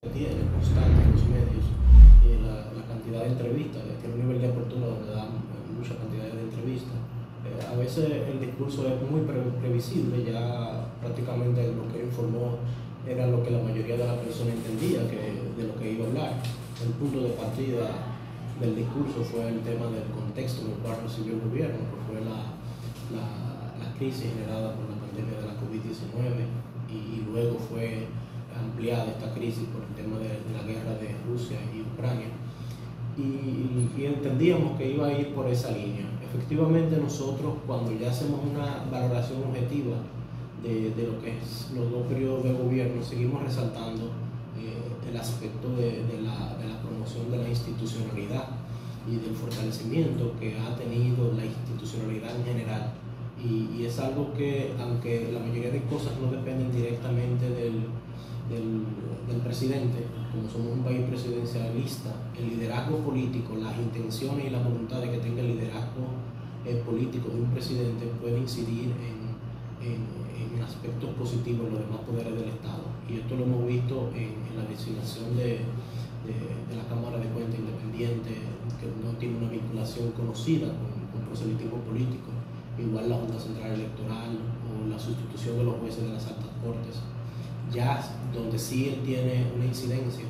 Tiene constante en los medios, la cantidad de entrevistas, tiene un nivel de apertura donde dan mucha cantidad de entrevistas. A veces el discurso es muy previsible, ya prácticamente lo que informó era lo que la mayoría de las personas entendía de lo que iba a hablar. El punto de partida del discurso fue el tema del contexto en el cual recibió el gobierno, que fue la crisis generada por la pandemia de la COVID-19 y luego fue ampliada esta crisis por el tema de la guerra de Rusia y Ucrania, y entendíamos que iba a ir por esa línea. Efectivamente, nosotros cuando ya hacemos una valoración objetiva de lo que es los dos periodos de gobierno, seguimos resaltando el aspecto de la promoción de la institucionalidad y del fortalecimiento que ha tenido la institucionalidad en general, y es algo que, aunque la mayoría de cosas no dependen directamente del presidente, como somos un país presidencialista, el liderazgo político, las intenciones y la voluntad de que tenga el liderazgo político de un presidente puede incidir en aspectos positivos en los demás poderes del Estado. Y esto lo hemos visto en la designación de la Cámara de Cuentas Independiente, que no tiene una vinculación conocida con proselitismo político, igual la Junta Central Electoral o la sustitución de los jueces de las altas cortes. Ya donde sí él tiene una incidencia,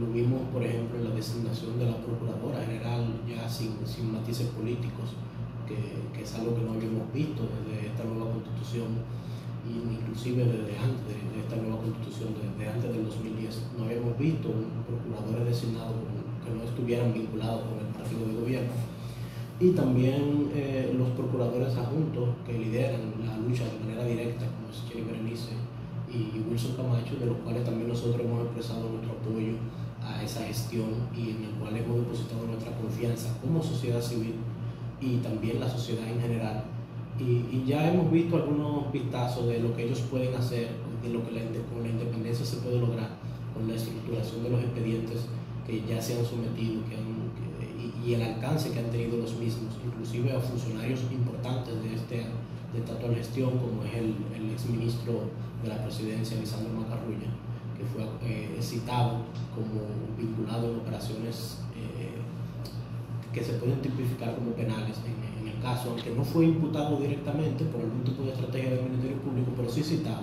lo vimos por ejemplo en la designación de la Procuradora General, ya sin matices políticos, que es algo que no habíamos visto desde esta nueva Constitución, inclusive desde antes de esta nueva Constitución, desde antes del 2010, no habíamos visto procuradores designados que no estuvieran vinculados con el partido de gobierno. Y también los procuradores adjuntos que lideran la lucha de manera directa, como es Jenny Berenice y Wilson Camacho, de los cuales también nosotros hemos expresado nuestro apoyo a esa gestión y en el cual hemos depositado nuestra confianza como sociedad civil y también la sociedad en general. Y ya hemos visto algunos vistazos de lo que ellos pueden hacer, de lo que con la independencia se puede lograr, con la estructuración de los expedientes que ya se han sometido y el alcance que han tenido los mismos, inclusive a funcionarios importantes de esta actual gestión, como es el exministro de la presidencia, Lisandro Macarrulla, que fue citado como vinculado en operaciones que se pueden tipificar como penales en el caso, aunque no fue imputado directamente por algún tipo de estrategia del Ministerio Público, pero sí citado,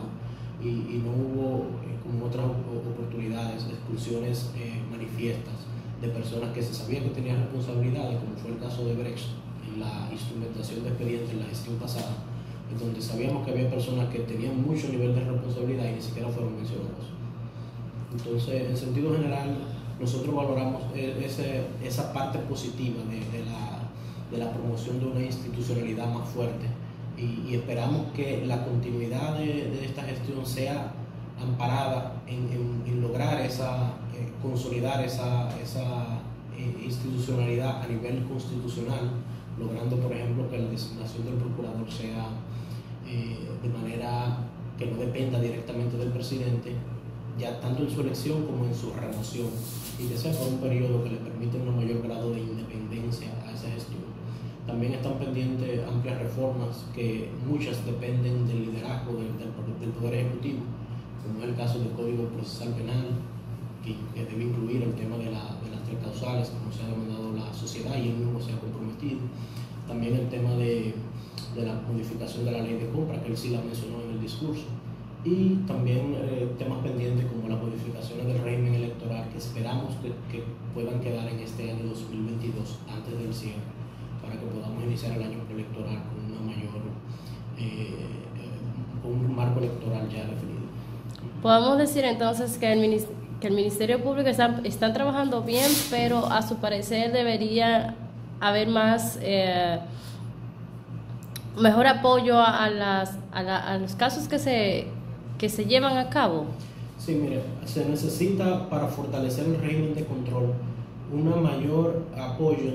y no hubo, como otras oportunidades, exclusiones manifiestas de personas que se sabía que tenían responsabilidades, como fue el caso de Brecht en la instrumentación de expedientes en la gestión pasada, donde sabíamos que había personas que tenían mucho nivel de responsabilidad y ni siquiera fueron mencionados. Entonces, en sentido general, nosotros valoramos esa parte positiva de la promoción de una institucionalidad más fuerte, y esperamos que la continuidad de esta gestión sea amparada en lograr consolidar esa institucionalidad a nivel constitucional, logrando, por ejemplo, que la designación del procurador sea de manera que no dependa directamente del presidente, ya tanto en su elección como en su remoción, y que sea por un periodo que le permita un mayor grado de independencia a esa gestión. También están pendientes amplias reformas que muchas dependen del liderazgo del Poder Ejecutivo, como es el caso del Código Procesal Penal, que debe incluir el tema de las tres causales, como se ha demandado la sociedad y él mismo se ha comprometido. También el tema de la modificación de la ley de compra, que él sí la mencionó en el discurso. Y también temas pendientes como las modificaciones del régimen electoral, que esperamos que puedan quedar en este año 2022, antes del cierre, para que podamos iniciar el año electoral con una mayor, con un marco electoral ya definido. Podemos decir entonces que el Ministerio Público está trabajando bien, pero a su parecer debería haber más mejor apoyo a los casos que se llevan a cabo. Sí, mire, se necesita para fortalecer el régimen de control un mayor apoyo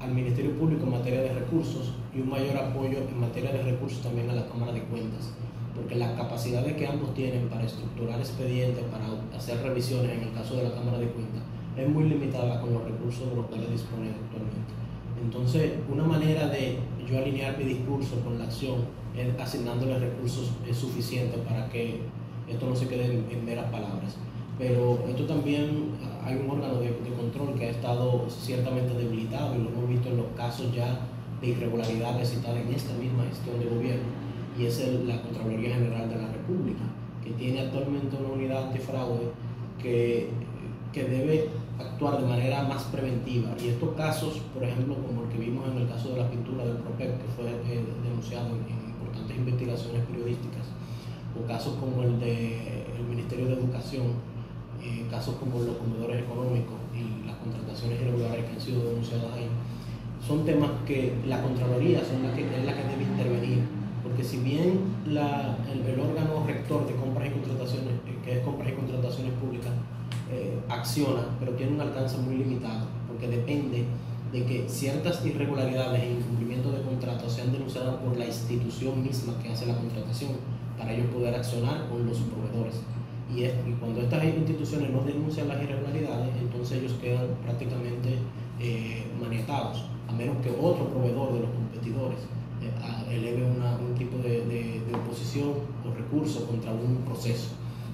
al Ministerio Público en materia de recursos y un mayor apoyo en materia de recursos también a la Cámara de Cuentas, porque las capacidades que ambos tienen para estructurar expedientes, para hacer revisiones en el caso de la Cámara de Cuentas, es muy limitada con los recursos de los cuales disponen actualmente. Entonces, una manera de yo alinear mi discurso con la acción es asignándole recursos suficientes para que esto no se quede en meras palabras. pero esto también hay un órgano de control que ha estado ciertamente debilitado, y lo hemos visto en los casos ya de irregularidades citadas en esta misma gestión de gobierno, y es la Contraloría General de la República, que tiene actualmente una unidad antifraude que debe actuar de manera más preventiva, y estos casos, por ejemplo, como el que vimos en el caso de la pintura del PROPEP, que fue denunciado en importantes investigaciones periodísticas, o casos como el del Ministerio de Educación, casos como los comedores económicos y las contrataciones irregulares que han sido denunciadas ahí, son temas que la Contraloría es la que debe intervenir, porque si bien el órgano rector de compras y contrataciones, que es compras y contrataciones públicas, acciona, pero tiene un alcance muy limitado, porque depende de que ciertas irregularidades e incumplimientos de contratos sean denunciadas por la institución misma que hace la contratación, para ellos poder accionar con los proveedores. Y cuando estas instituciones no denuncian las irregularidades, entonces ellos quedan prácticamente maniatados, a menos que otro proveedor de los competidores eleve un tipo de oposición o recurso contra un proceso.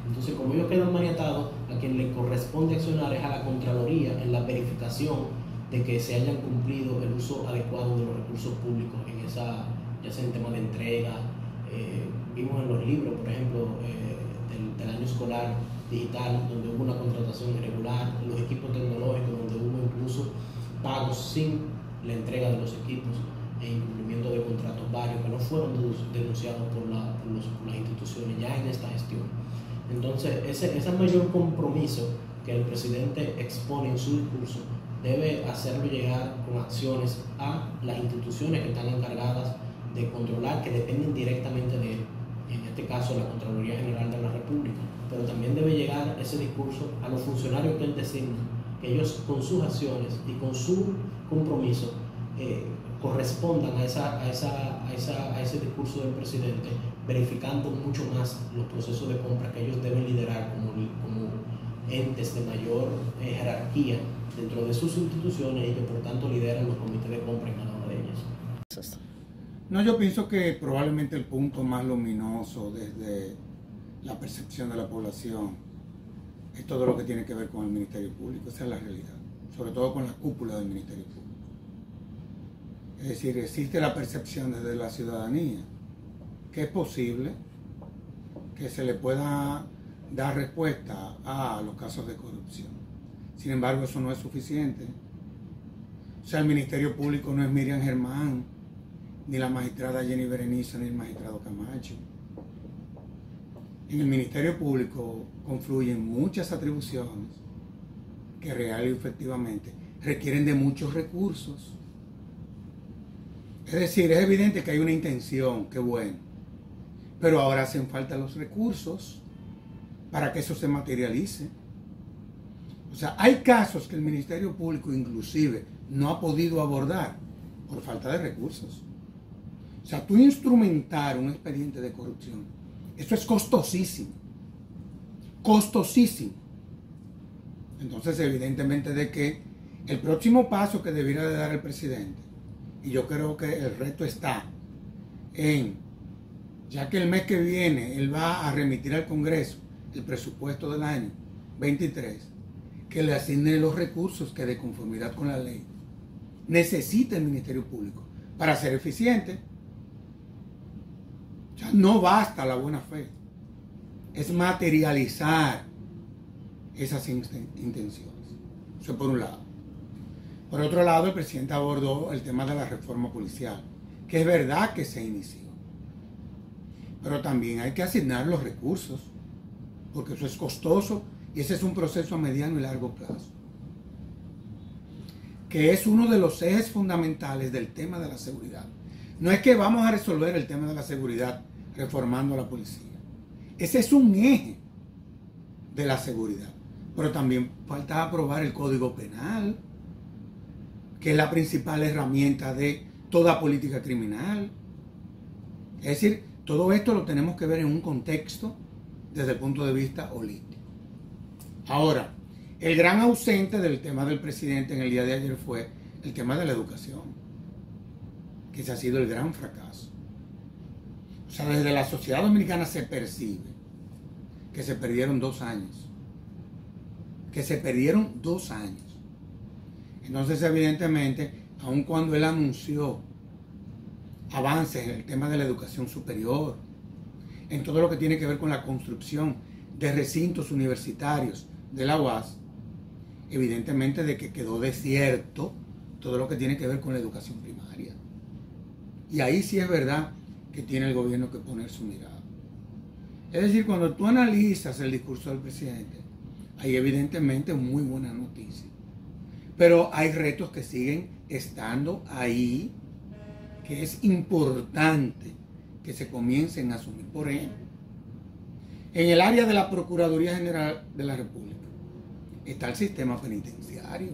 Entonces, como ellos quedan maniatados, a quien le corresponde accionar es a la Contraloría en la verificación de que se hayan cumplido el uso adecuado de los recursos públicos, ya sea en temas de entrega. Vimos en los libros, por ejemplo, del año escolar digital, donde hubo una contratación irregular, los equipos tecnológicos, donde hubo incluso pagos sin la entrega de los equipos e incumplimiento de contratos varios que no fueron denunciados por las instituciones ya en esta gestión. Entonces, ese mayor compromiso que el presidente expone en su discurso debe hacerlo llegar con acciones a las instituciones que están encargadas de controlar, que dependen directamente de él. En este caso, la Contraloría General de la República, pero también debe llegar ese discurso a los funcionarios que él designa, que ellos con sus acciones y con su compromiso correspondan a ese discurso del presidente, verificando mucho más los procesos de compra que ellos deben liderar como entes de mayor jerarquía dentro de sus instituciones, y que por tanto lideran los comités de compra en cada una de ellas. No, yo pienso que probablemente el punto más luminoso desde la percepción de la población es todo lo que tiene que ver con el Ministerio Público. Esa es la realidad, sobre todo con la cúpula del Ministerio Público. Es decir, existe la percepción desde la ciudadanía que es posible que se le pueda dar respuesta a los casos de corrupción. Sin embargo, eso no es suficiente. O sea, el Ministerio Público no es Miriam Germán, ni la magistrada Jenny Berenice, ni el magistrado Camacho. En el Ministerio Público confluyen muchas atribuciones que real y efectivamente requieren de muchos recursos. Es decir, es evidente que hay una intención, qué bueno, pero ahora hacen falta los recursos para que eso se materialice. O sea, hay casos que el Ministerio Público inclusive no ha podido abordar por falta de recursos. O sea, tú instrumentar un expediente de corrupción, eso es costosísimo, costosísimo. Entonces, evidentemente de que el próximo paso que debiera de dar el presidente, y yo creo que el reto está en, ya que el mes que viene él va a remitir al Congreso el presupuesto del año 23, que le asigne los recursos que de conformidad con la ley necesita el Ministerio Público para ser eficiente. Ya no basta la buena fe, es materializar esas intenciones. Eso por un lado. Por otro lado, el presidente abordó el tema de la reforma policial, que es verdad que se inició, pero también hay que asignar los recursos, porque eso es costoso y ese es un proceso a mediano y largo plazo, que es uno de los ejes fundamentales del tema de la seguridad. No es que vamos a resolver el tema de la seguridad reformando a la policía. Ese es un eje de la seguridad. Pero también falta aprobar el Código Penal, que es la principal herramienta de toda política criminal. Es decir, todo esto lo tenemos que ver en un contexto desde el punto de vista holístico. Ahora, el gran ausente del tema del presidente en el día de ayer fue el tema de la educación. Ese ha sido el gran fracaso. O sea, desde la sociedad dominicana se percibe que se perdieron 2 años que se perdieron 2 años. Entonces, evidentemente, aun cuando él anunció avances en el tema de la educación superior, en todo lo que tiene que ver con la construcción de recintos universitarios de la UAS, evidentemente de que quedó desierto todo lo que tiene que ver con la educación primaria. Y ahí sí es verdad que tiene el gobierno que poner su mirada. Es decir, cuando tú analizas el discurso del presidente, hay evidentemente muy buenas noticias. Pero hay retos que siguen estando ahí, que es importante que se comiencen a asumir. Por ejemplo, en el área de la Procuraduría General de la República está el sistema penitenciario,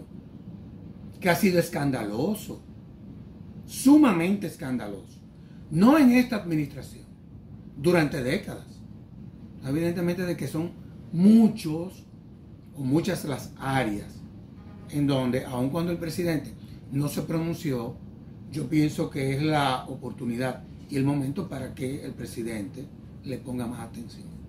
que ha sido escandaloso, sumamente escandaloso. No en esta administración, durante décadas. Evidentemente de que son muchos o muchas las áreas en donde, aun cuando el presidente no se pronunció, yo pienso que es la oportunidad y el momento para que el presidente le ponga más atención.